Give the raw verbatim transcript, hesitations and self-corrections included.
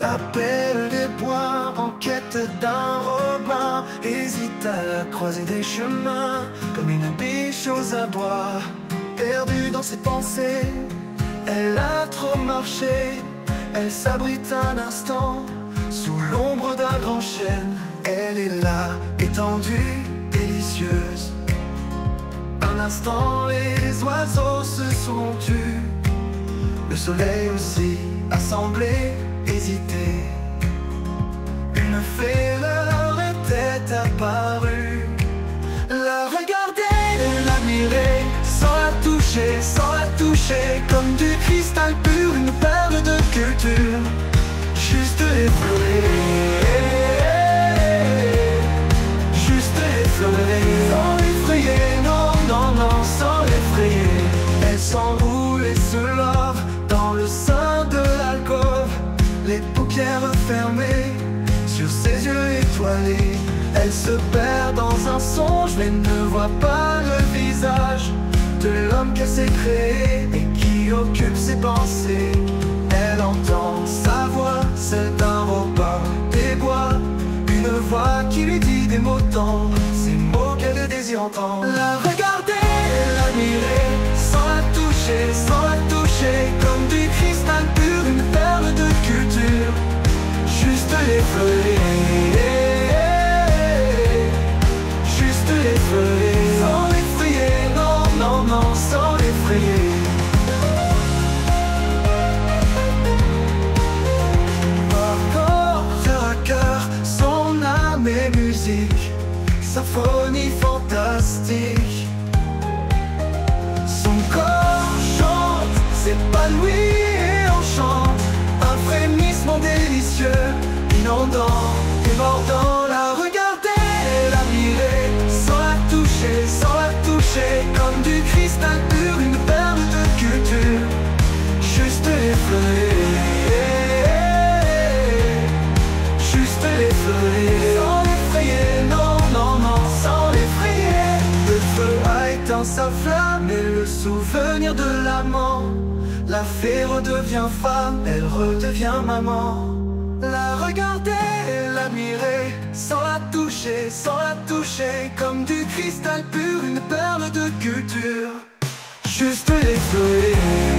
La belle des bois, en quête d'un robin, hésite à croiser des chemins, comme une biche aux abois. Perdue dans ses pensées, elle a trop marché. Elle s'abrite un instant, sous l'ombre d'un grand chêne. Elle est là, étendue, délicieuse. Un instant, les oiseaux se sont tus. Le soleil aussi, assemblé, hésité. Une fée leur était apparue. La regarder, la mirer, sans la toucher, sans la toucher. Comme du cristal pur, une perle de culture, juste effleurée, juste effleurée. Sans l'effrayer, non, non, non, sans l'effrayer. Elle s'enroule et se love dans le sein de l'alcôve, les paupières fermées sur ses yeux étoilés. Elle se perd dans un songe, mais ne voit pas le visage de l'homme qu'elle s'est créé et qui occupe ses pensées. Elle entend sa voix, celle d'un robin des bois, une voix qui lui dit des mots tendres, ces mots qu'elle désire entendre. La regarder, la mirer, sans la toucher, sans la toucher, comme du cristal pur, une perle de culture, juste l'effleurer, juste l'effleurer. Sans l'effrayer, non, non, non, sans l'effrayer. Symphonie fantastique, son corps chante, s'épanouit et enchante. Un frémissement délicieux, inondant et mordant. La regarder, la mirer, sans la toucher, sans la toucher, comme du cristal pur, une perle de culture, juste effleurée, juste effleurée. Sa flamme est le souvenir de l'amant. La fée redevient femme, elle redevient maman. La regarder, la mirer, sans la toucher, sans la toucher, comme du cristal pur, une perle de culture, juste l'effleurer.